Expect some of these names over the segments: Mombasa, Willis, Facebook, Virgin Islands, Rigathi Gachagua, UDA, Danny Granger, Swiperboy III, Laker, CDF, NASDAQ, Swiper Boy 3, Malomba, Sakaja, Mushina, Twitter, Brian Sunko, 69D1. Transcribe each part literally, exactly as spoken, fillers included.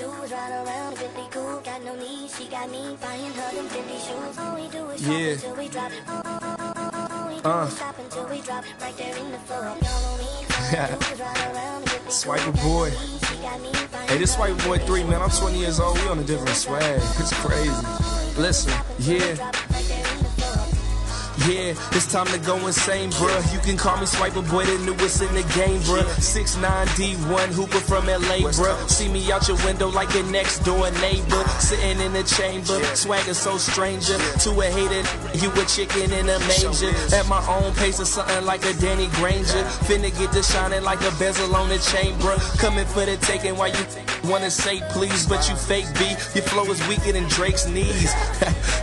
Yeah. Uh. Swiper Boy. Hey, this Swiper Boy three, man. I'm twenty years old. We on a different swag. It's crazy. Listen, yeah. Yeah, it's time to go insane, bruh. You can call me Swiper Boy, the newest in the game, bruh. six nine D one, Hooper from L A, bruh. See me out your window like a next door neighbor. Sitting in the chamber, swagger so stranger. To a hater, you a chicken in a manger. At my own pace or something like a Danny Granger. Finna get to shining like a bezel on the chain, bruh. Coming for the taking while you wanna say please, but you fake B. Your flow is weaker than Drake's knees.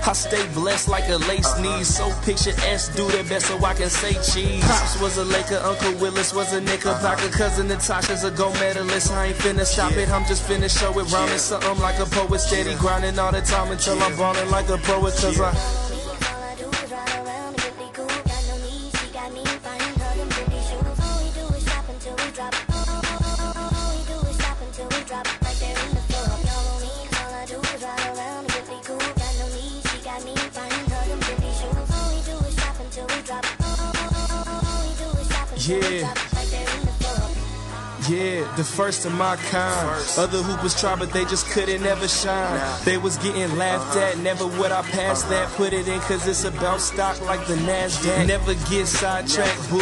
I stay blessed like a lace knees. So picture S do their best so I can say cheese. Pops was a Laker, Uncle Willis was a Knickerbocker, cousin Natasha's a gold medalist. I ain't finna stop yeah. it, I'm just finna show it. Rhyming yeah. something like a poet, steady yeah. grinding all the time until yeah. I'm ballin' like a poet, cause yeah. I. Yeah. Yeah, the first of my kind. First. Other hoopers tried, but they just couldn't ever shine. Nah. They was getting laughed uh-huh. at, never would I pass uh-huh. that. Put it in, cause it's about stock like the NASDAQ. Yeah. Never get sidetracked, bull,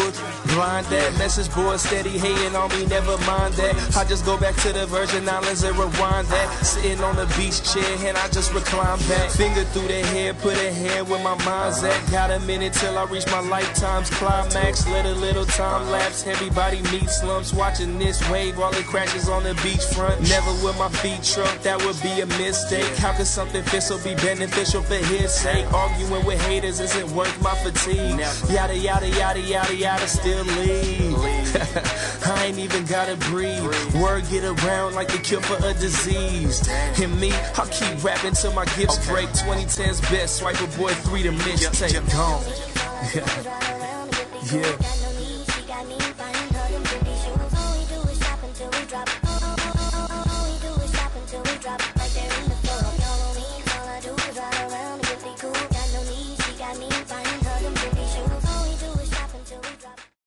blind that. Yeah. Message board steady hating on me, never mind that. I just go back to the Virgin Islands and rewind that. Sitting on the beach chair, and I just recline back. Finger through the head, put a hand where my mind's at. Got a minute till I reach my lifetime's climax. Let a little time lapse, everybody meets slumps, watching this wave while it crashes on the beachfront. Never with my feet truck, that would be a mistake. How could something fiscal be beneficial for his sake? Arguing with haters isn't worth my fatigue. Yada yada yada yada yada, still leave. I ain't even gotta breathe. Word get around like the cure for a disease. And me, I'll keep rapping till my hips okay. break. twenty ten's best, Swiper Boy three to mixtape. Gone. Yeah. Yeah.